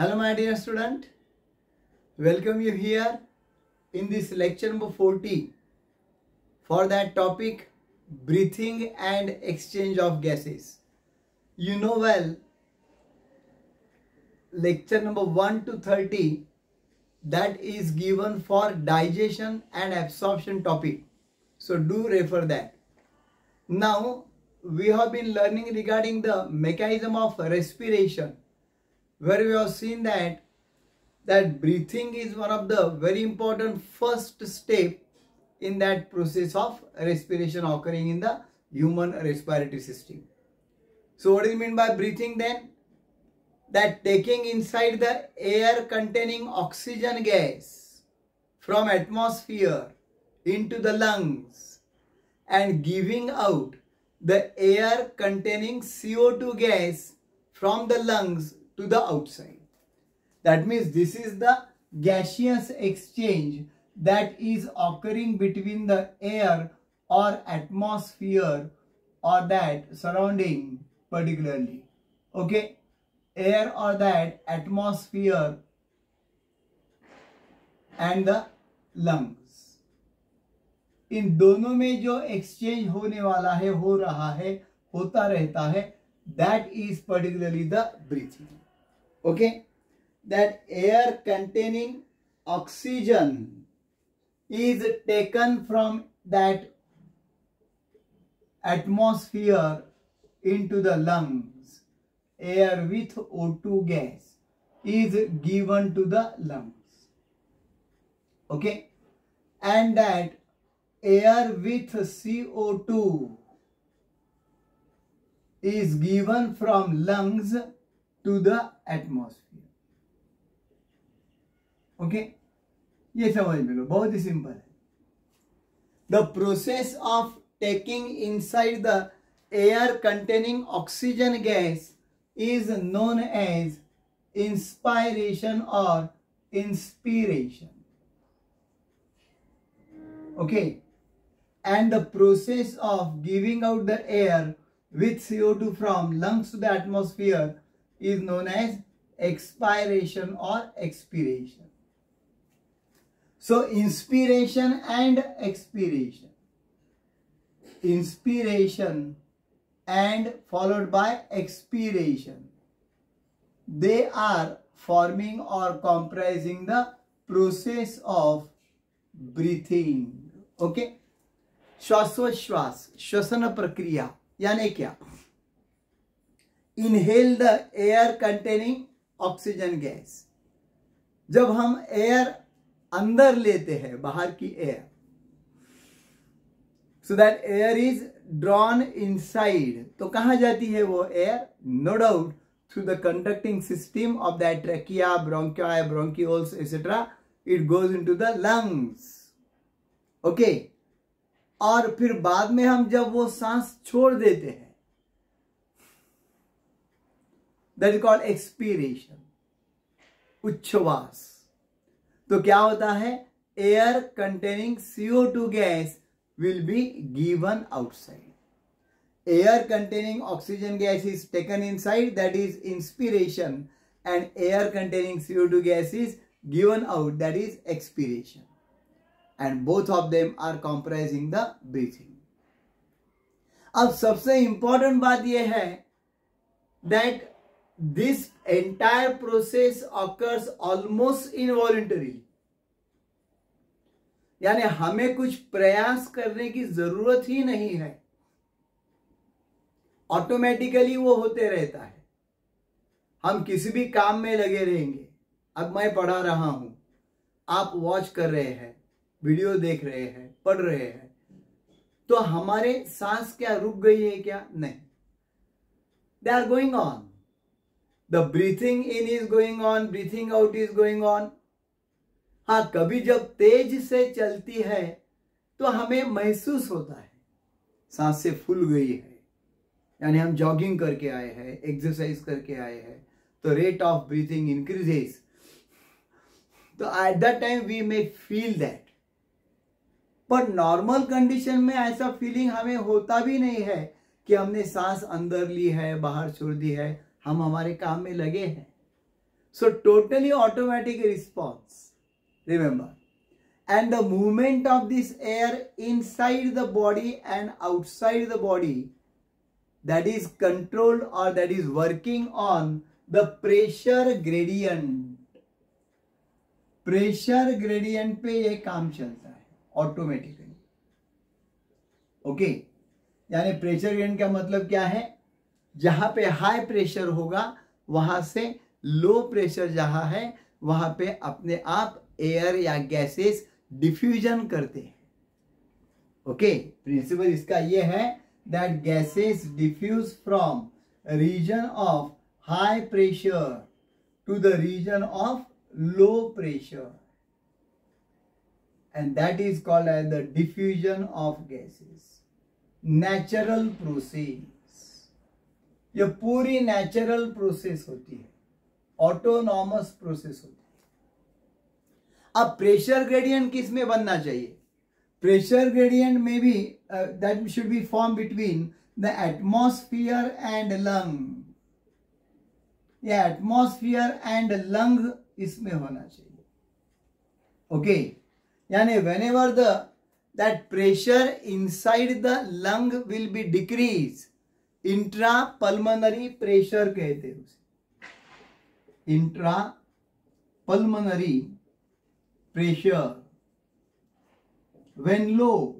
Hello my dear student, welcome you here in this lecture number 40 for that topic breathing and exchange of gases. You know well, lecture number 1 to 30 that is given for digestion and absorption topic. So do refer that. Now we have been learning regarding the mechanism of respiration, where we have seen that breathing is one of the very important first step in that process of respiration occurring in the human respiratory system. So what do you mean by breathing then? That taking inside the air containing oxygen gas from atmosphere into the lungs and giving out the air containing CO2 gas from the lungs to the outside. That means this is the gaseous exchange that is occurring between the air or atmosphere or that surrounding particularly. Okay, air or that atmosphere and the lungs. इन दोनों में जो exchange होने वाला है, हो रहा है, होता रहता है, that is particularly the breathing. Okay, that air containing oxygen is taken from that atmosphere into the lungs. Air with O2 gas is given to the lungs. Okay, and that air with CO2 is given from lungs to the atmosphere. Okay, ये समझ में लो, बहुत ही simple है. The process of taking inside the air containing oxygen gas is known as inspiration or inspiration. Okay. And the process of giving out the air with CO2 from lungs to the atmosphere is known as expiration or expiration. So inspiration and expiration. Inspiration and followed by expiration. They are forming or comprising the process of breathing. Okay. श्वासोश्वास श्वसन प्रक्रिया यानी क्या? Inhale the air containing oxygen gas. जब हम air अंदर लेते हैं, बाहर की air, so that air is drawn inside, तो कहाँ जाती है वो air? No doubt through the conducting system of that trachea, bronchi, bronchioles etcetera, it goes into the lungs. Okay, और फिर बाद में हम जब वो सांस छोड़ देते हैं, दैट इज कॉल्ड एक्सपीरेशन, उच्छ्वास. तो क्या होता है? Air containing CO2 gas will be given outside. Air containing oxygen gas is taken inside, that is inspiration, and air containing CO2 gas is given out, that is expiration. And both of them are comprising the breathing. अब सबसे important बात यह है that this entire process occurs almost involuntarily. यानी हमें कुछ प्रयास करने की जरूरत ही नहीं है, ऑटोमेटिकली वो होते रहता है. हम किसी भी काम में लगे रहेंगे. अब मैं पढ़ा रहा हूं, आप वॉच कर रहे हैं, वीडियो देख रहे हैं, पढ़ रहे हैं, तो हमारे सांस क्या रुक गई है क्या? नहीं, they are going on. The breathing in is going on, breathing out is going on. हाँ, कभी जब तेज से चलती है तो हमें महसूस होता है सांस से फूल गई है, यानी हम जॉगिंग करके आए हैं, एक्सरसाइज करके आए हैं, तो रेट ऑफ ब्रीथिंग इंक्रीजेस. तो at that time we may feel that. पर नॉर्मल कंडीशन में ऐसा फीलिंग हमें होता भी नहीं है कि हमने सांस अंदर ली है, बाहर छोड़ दी है, हम हमारे काम में लगे हैं. So totally automatic response, remember. And the movement of this air inside the body and outside the body, that is controlled or that is working on the pressure gradient. Pressure gradient पे ये काम चलता है automatically. Okay, यानी pressure gradient का मतलब क्या है? जहाँ पे high pressure होगा वहाँ से low pressure जहाँ है वहाँ पे अपने आप air या gases diffusion करते हैं. Okay, principle इसका ये है that gases diffuse from region of high pressure to the region of low pressure, and that is called as the diffusion of gases. Natural process, ये पूरी natural process होती है, autonomous process होती है. अब pressure gradient किस में बनना चाहिए? Pressure gradient may be that should be formed between the atmosphere and lung. Yeah, atmosphere and lung इसमें होना चाहिए. Okay, यानी whenever that pressure inside the lung will be decreased, intrapulmonary pressure कहते हैं उसे. Intrapulmonary pressure when low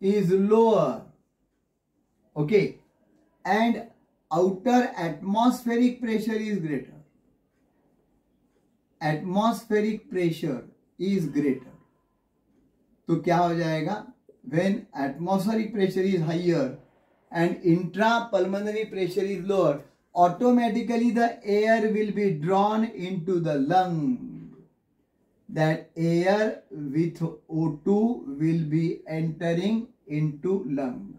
is lower, okay, and outer atmospheric pressure is greater. Atmospheric pressure is greater. तो क्या हो जाएगा? When atmospheric pressure is higher and intrapulmonary pressure is lower, automatically the air will be drawn into the lung. That air with O2 will be entering into lung.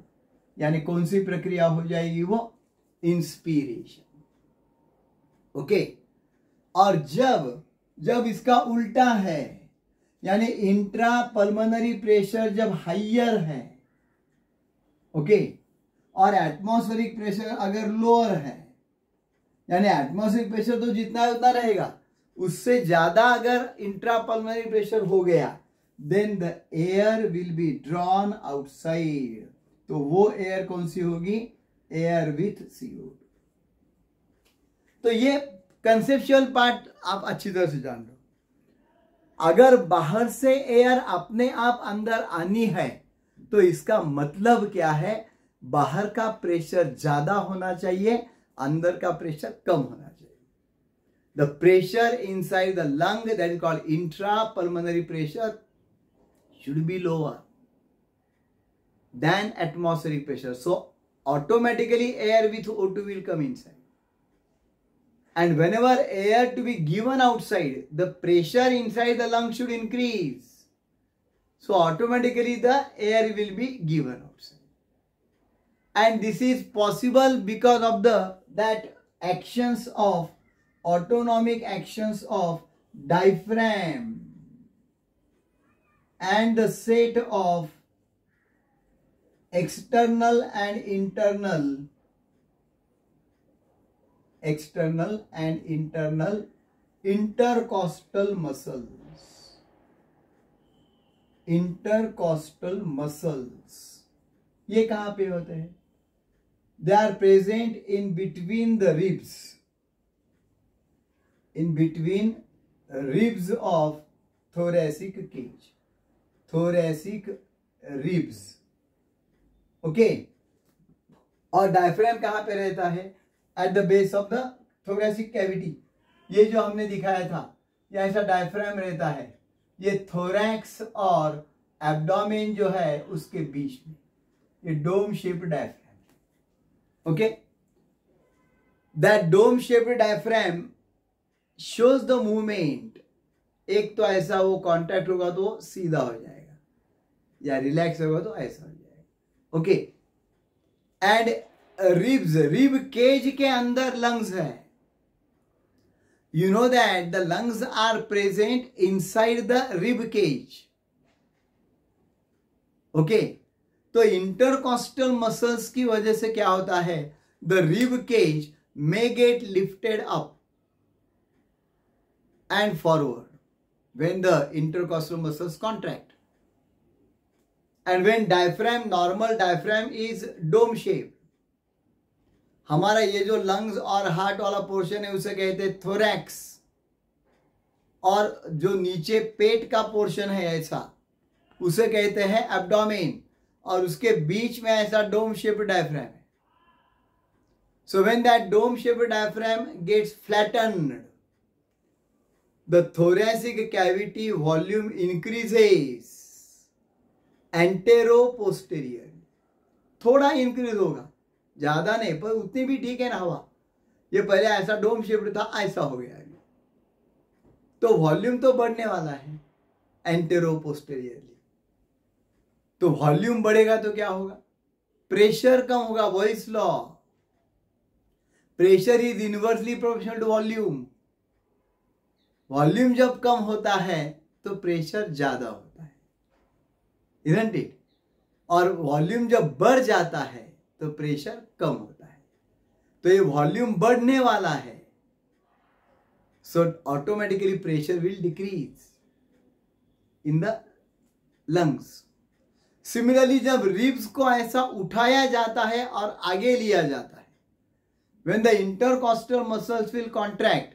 यानी कौन सी प्रक्रिया हो जाएगी वो? Inspiration. Okay. और जब इसका उल्टा है, यानी इंट्रापल्मोनरी प्रेशर जब हायर है, okay, और एटमॉस्फेरिक प्रेशर अगर लोअर है, यानी एटमॉस्फेरिक प्रेशर तो जितना उतना रहेगा, उससे ज्यादा अगर इंट्रापल्मोनरी प्रेशर हो गया, then the air will be drawn outside. तो वो एयर कौन सी होगी? Air with CO2. तो ये कंसेप्चुअल पार्ट आप अच्छी तरह से जान लो. अगर बाहर से एयर अपने आप अंदर आनी है तो इसका मतलब क्या है? बाहर का प्रेशर ज्यादा होना चाहिए, अंदर का प्रेशर कम होना चाहिए. The pressure inside the lung, that is called intrapulmonary pressure, should be lower than atmospheric pressure. So automatically air with O2 will come inside. And whenever air to be given outside, the pressure inside the lung should increase. So automatically the air will be given outside. And this is possible because of that actions of autonomic actions of diaphragm and the set of external and internal intercostal muscles. Intercostal muscles. ये कहाँ पे होते हैं? They are present in between the ribs. In between ribs of thoracic cage, thoracic ribs. Okay. और diaphragm कहाँ पे रहता है? At the base of the thoracic cavity. ये जो हमने दिखाया था, ये ऐसा डायफ्राम रहता है. ये थोरैक्स और एब्डोमेन जो है उसके बीच में, ये dome shaped diaphragm. Okay. That dome shaped diaphragm shows the movement. एक तो ऐसा वो कॉन्टैक्ट होगा तो सीधा हो जाएगा, या रिलैक्स होगा तो ऐसा हो जाएगा. ओके. एंड रिब केज के अंदर लंग्स है. You know that the lungs are present inside the rib cage. Okay. तो इंटरकॉस्टल मसल्स की वजह से क्या होता है? The rib cage may get lifted up and forward when the intercostal muscles contract. And when diaphragm, normal diaphragm is dome shape. हमारा ये जो lungs और heart वाला portion है उसे कहते हैं thorax, और जो नीचे पेट का portion है ऐसा उसे कहते हैं abdomen, और उसके बीच में ऐसा dome shaped diaphragm है. So when that dome shaped diaphragm gets flattened, the thoracic cavity volume increases anteroposterior. थोड़ा increase होगा, ज़्यादा नहीं, पर उतनी भी ठीक है ना हवा. ये पहले ऐसा डोम शेप्ड था, ऐसा हो गया अभी, तो वॉल्यूम तो बढ़ने वाला है एंटेरोपोस्टेरियरली. तो वॉल्यूम बढ़ेगा तो क्या होगा? प्रेशर कम होगा. वॉइस law, pressure is inversely proportional to volume. Volume जब कम होता है तो प्रेशर ज़्यादा होता है, इजंट इट? और वॉल्यूम जब बढ़ जाता है तो प्रेशर कम होता है. तो ये वॉल्यूम बढ़ने वाला है, so automatically pressure will decrease in the lungs. Similarly जब रिब्स को ऐसा उठाया जाता है और आगे लिया जाता है, when the intercostal muscles will contract,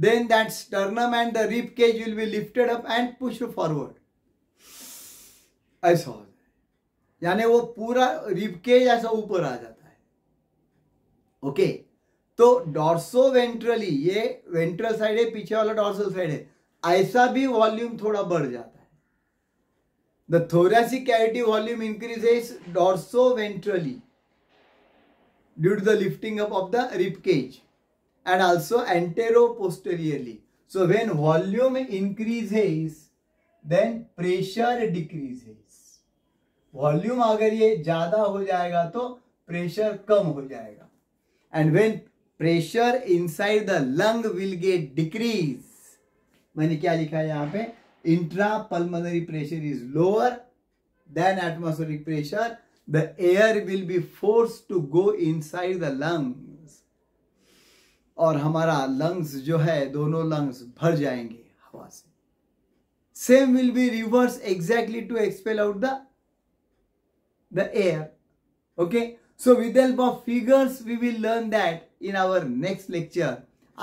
then that sternum and the rib cage will be lifted up and pushed forward. ऐसा हो, यानी वो पूरा रिबकेज ऐसा ऊपर आ जाता है. ओके, तो डॉर्सो वेंट्रली, ये वेंट्रल साइड है, पीछे वाला डॉर्सल साइड है, ऐसा भी वॉल्यूम थोड़ा बढ़ जाता है. The thoracic cavity volume increases dorso ventrally due to the lifting up of the ribcage and also entero posteriorly. So when volume increases then pressure decreases. Volume अगर ये ज़्यादा हो जाएगा तो प्रेशर कम हो जाएगा. And when pressure inside the lung will get decrease, मैंने क्या लिखा है यहाँ पे, intra pulmonary pressure is lower then atmospheric pressure, the air will be force to go inside the lungs. और हमारा लंग्स जो है, दोनों लंग्स भर जाएंगे हवा से. Same will be reverse exactly to expel out the air. Okay, so with the help of figures we will learn that in our next lecture.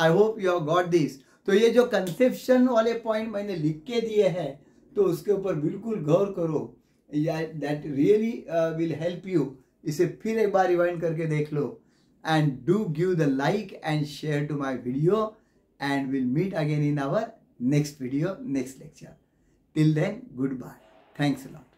I hope you have got this. तो ये जो conception वाले point मैंने लिख के दिए हैं, तो उसके ऊपर बिल्कुल गौर करो. That really will help you. इसे फिर एक बार rewind करके देख लो. And do give the like and share to my video. And we'll meet again in our next video, next lecture. Till then, goodbye. Thanks a lot.